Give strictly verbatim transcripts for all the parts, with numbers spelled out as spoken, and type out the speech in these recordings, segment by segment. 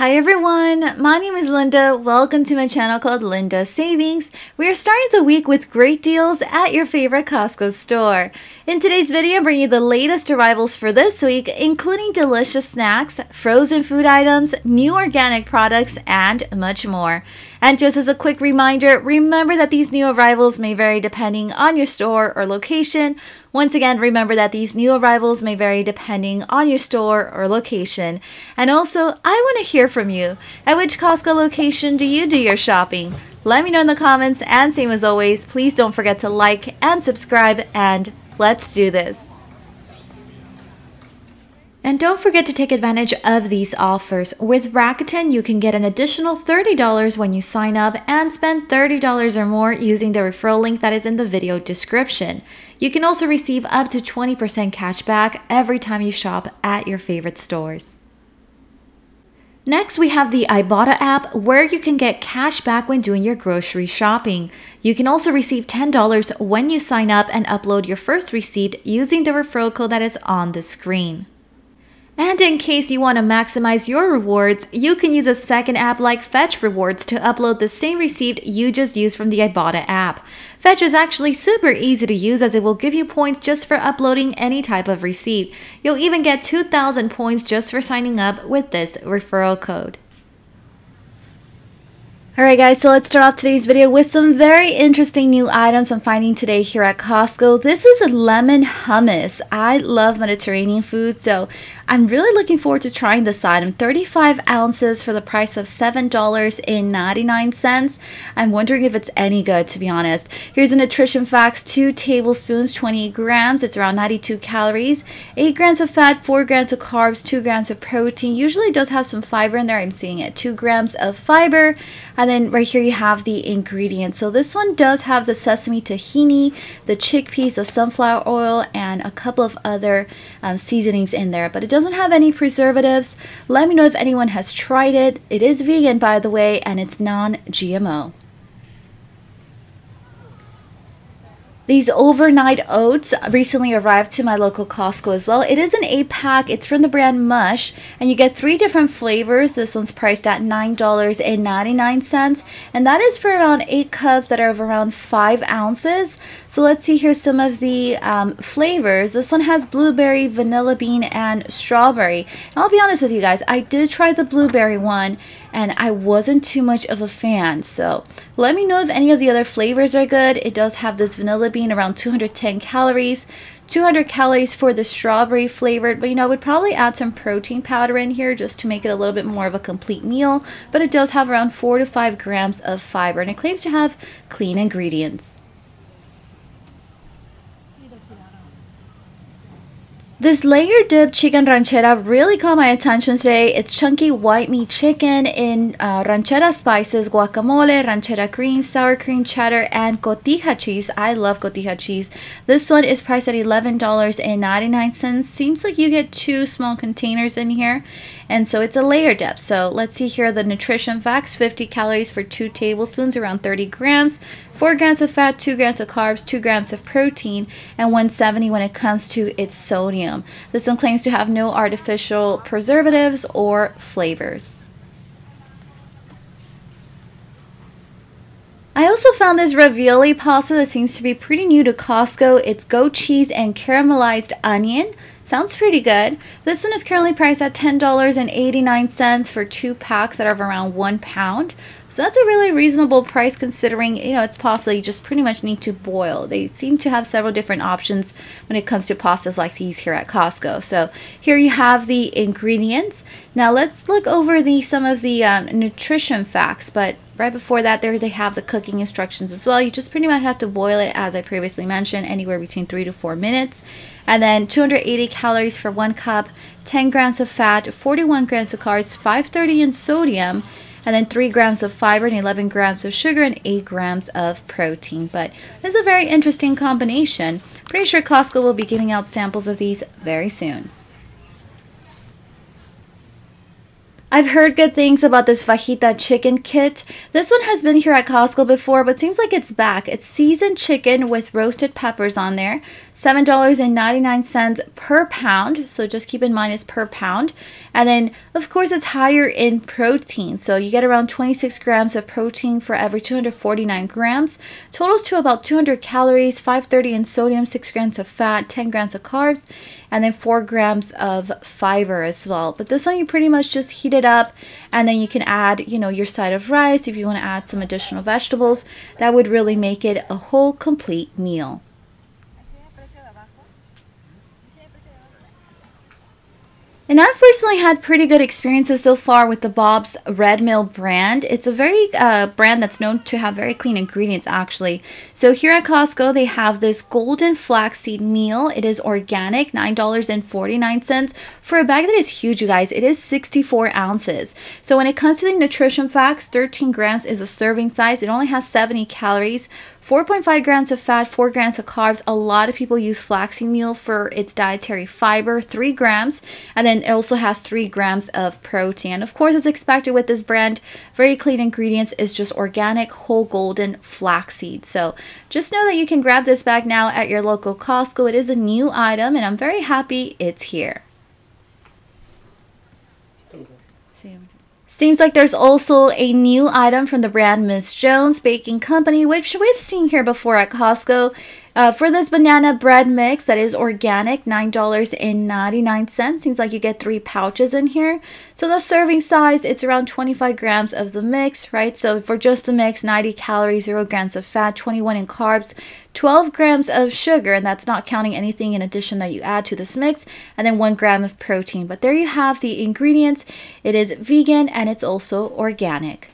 Hi everyone, my name is Linda. Welcome to my channel called Linda Savings. We are starting the week with great deals at your favorite Costco store. In today's video, I bring you the latest arrivals for this week, including delicious snacks, frozen food items, new organic products, and much more. And just as a quick reminder, remember that these new arrivals may vary depending on your store or location. Once again, remember that these new arrivals may vary depending on your store or location. And also, I want to hear from you. At which Costco location do you do your shopping? Let me know in the comments, and same as always, please don't forget to like and subscribe, and let's do this. And don't forget to take advantage of these offers. With Rakuten, you can get an additional thirty dollars when you sign up and spend thirty dollars or more using the referral link that is in the video description. You can also receive up to twenty percent cash back every time you shop at your favorite stores. Next, we have the Ibotta app, where you can get cash back when doing your grocery shopping. You can also receive ten dollars when you sign up and upload your first receipt using the referral code that is on the screen. And in case you want to maximize your rewards, you can use a second app like Fetch Rewards to upload the same receipt you just used from the Ibotta app. Fetch is actually super easy to use, as it will give you points just for uploading any type of receipt. You'll even get two thousand points just for signing up with this referral code. Alright guys, so let's start off today's video with some very interesting new items I'm finding today here at Costco. This is a lemon hummus. I love Mediterranean food, so I'm really looking forward to trying this item. thirty-five ounces for the price of seven dollars and ninety-nine cents. I'm wondering if it's any good, to be honest. Here's the nutrition facts: two tablespoons, twenty grams. It's around ninety-two calories, eight grams of fat, four grams of carbs, two grams of protein. Usually it does have some fiber in there. I'm seeing it. two grams of fiber. And then right here you have the ingredients. So this one does have the sesame tahini, the chickpeas, the sunflower oil, and a couple of other um, seasonings in there. But it doesn't have any preservatives. Let me know if anyone has tried it. It is vegan, by the way, and it's non G M O. These overnight oats recently arrived to my local Costco as well. It is an eight pack. It's from the brand Mush, and you get three different flavors. This one's priced at nine dollars and ninety-nine cents, and that is for around eight cups that are of around five ounces. So let's see here some of the um, flavors. This one has blueberry, vanilla bean, and strawberry. And I'll be honest with you guys, I did try the blueberry one, and I wasn't too much of a fan. So let me know if any of the other flavors are good. It does have this vanilla bean, around two hundred ten calories. two hundred calories for the strawberry flavored, but you know, I would probably add some protein powder in here just to make it a little bit more of a complete meal. But it does have around four to five grams of fiber, and it claims to have clean ingredients. This layer dipped chicken ranchera really caught my attention today. It's chunky white meat chicken in uh, ranchera spices, guacamole, ranchera cream, sour cream, cheddar, and cotija cheese. I love cotija cheese. This one is priced at eleven dollars and ninety-nine cents. Seems like you get two small containers in here. And so it's a layer dip. So let's see here the nutrition facts: fifty calories for two tablespoons, around thirty grams. four grams of fat, two grams of carbs, two grams of protein, and one seventy when it comes to its sodium. This one claims to have no artificial preservatives or flavors. I also found this ravioli pasta that seems to be pretty new to Costco. It's goat cheese and caramelized onion. Sounds pretty good. This one is currently priced at ten dollars and eighty-nine cents for two packs that are of around one pound. So that's a really reasonable price, considering, you know, it's pasta. You just pretty much need to boil. They seem to have several different options when it comes to pastas like these here at Costco. So here you have the ingredients. Now let's look over the some of the um, nutrition facts. But right before that, there they have the cooking instructions as well. You just pretty much have to boil it, as I previously mentioned, anywhere between three to four minutes. And then two hundred eighty calories for one cup, ten grams of fat, forty-one grams of carbs, five thirty in sodium, and then three grams of fiber and eleven grams of sugar and eight grams of protein. But this is a very interesting combination. Pretty sure Costco will be giving out samples of these very soon. I've heard good things about this fajita chicken kit. This one has been here at Costco before, but seems like it's back. It's seasoned chicken with roasted peppers on there. seven ninety-nine per pound. So just keep in mind it's per pound. And then of course it's higher in protein. So you get around twenty-six grams of protein for every two hundred forty-nine grams. Totals to about two hundred calories, five hundred thirty in sodium, six grams of fat, ten grams of carbs, and then four grams of fiber as well. But this one you pretty much just heat it up, and then you can add, you know, your side of rice if you want to add some additional vegetables. That would really make it a whole complete meal. And I've personally had pretty good experiences so far with the Bob's Red Mill brand. It's a very uh, brand that's known to have very clean ingredients, actually. So here at Costco, they have this golden flaxseed meal. It is organic, nine forty-nine for a bag that is huge, you guys. It is sixty-four ounces. So when it comes to the nutrition facts, thirteen grams is a serving size. It only has seventy calories. four point five grams of fat, four grams of carbs. A lot of people use flaxseed meal for its dietary fiber, three grams. And then it also has three grams of protein. And of course, it's expected with this brand. Very clean ingredients, is just organic, whole golden flaxseed. So just know that you can grab this bag now at your local Costco. It is a new item, and I'm very happy it's here. Seems like there's also a new item from the brand Miss Jones Baking Company, which we've seen here before at Costco. Uh, for this banana bread mix that is organic, nine ninety-nine. Seems like you get three pouches in here. So the serving size, it's around twenty-five grams of the mix, right? So for just the mix, ninety calories, zero grams of fat, twenty-one in carbs, twelve grams of sugar, and that's not counting anything in addition that you add to this mix, and then one gram of protein. But there you have the ingredients. It is vegan and it's also organic.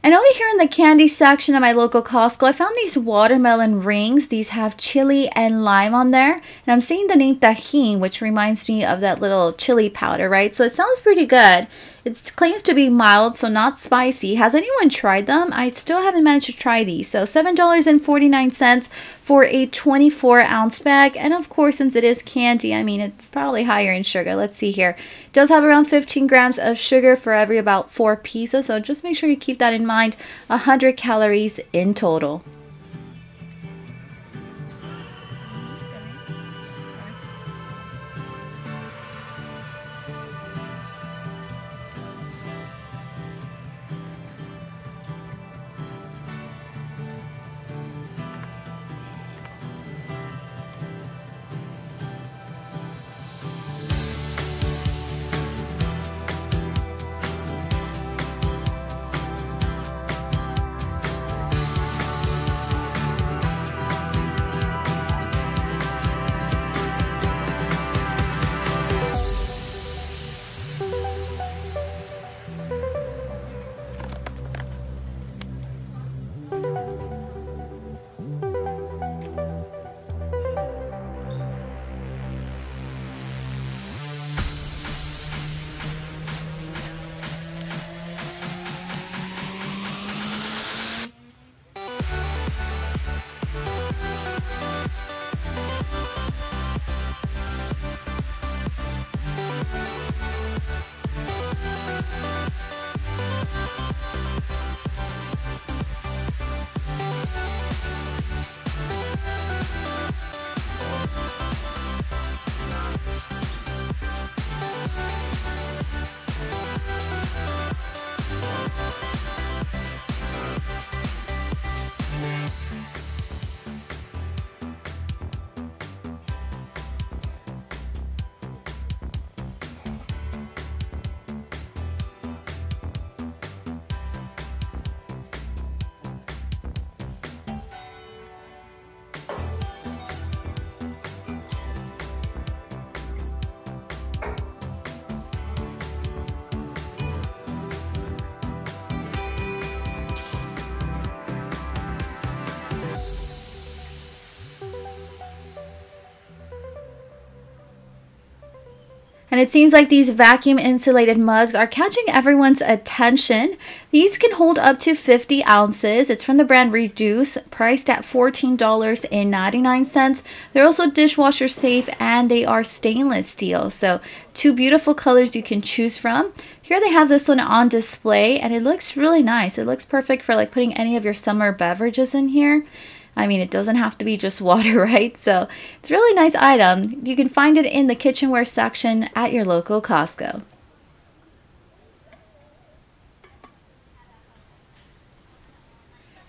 And over here in the candy section of my local Costco, I found these watermelon rings. These have chili and lime on there. And I'm seeing the name Tajin, which reminds me of that little chili powder, right? So it sounds pretty good. It claims to be mild, so not spicy. Has anyone tried them? I still haven't managed to try these. So seven forty-nine for a twenty-four ounce bag. And of course, since it is candy, I mean, it's probably higher in sugar. Let's see here. It does have around fifteen grams of sugar for every about four pieces. So just make sure you keep that in mind. one hundred calories in total. And it seems like these vacuum insulated mugs are catching everyone's attention. These can hold up to fifty ounces. It's from the brand Reduce, priced at fourteen ninety-nine. They're also dishwasher safe and they are stainless steel. So two beautiful colors you can choose from. Here they have this one on display and it looks really nice. It looks perfect for like putting any of your summer beverages in here. I mean, it doesn't have to be just water, right? So it's a really nice item. You can find it in the kitchenware section at your local Costco.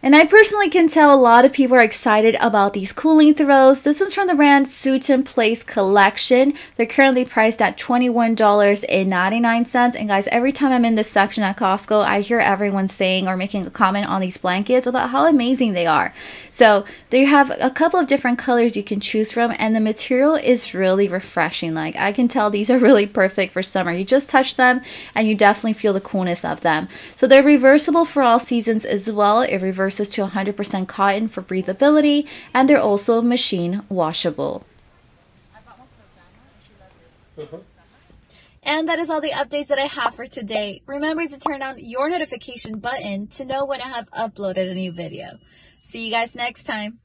And I personally can tell a lot of people are excited about these cooling throws. This one's from the brand Sutton Place Collection. They're currently priced at twenty-one ninety-nine. And guys, every time I'm in this section at Costco, I hear everyone saying or making a comment on these blankets about how amazing they are. So they have a couple of different colors you can choose from, and the material is really refreshing. Like, I can tell these are really perfect for summer. You just touch them and you definitely feel the coolness of them. So they're reversible for all seasons as well. It reverses to one hundred percent cotton for breathability, and they're also machine washable. Mm-hmm. And that is all the updates that I have for today. Remember to turn on your notification button to know when I have uploaded a new video. See you guys next time.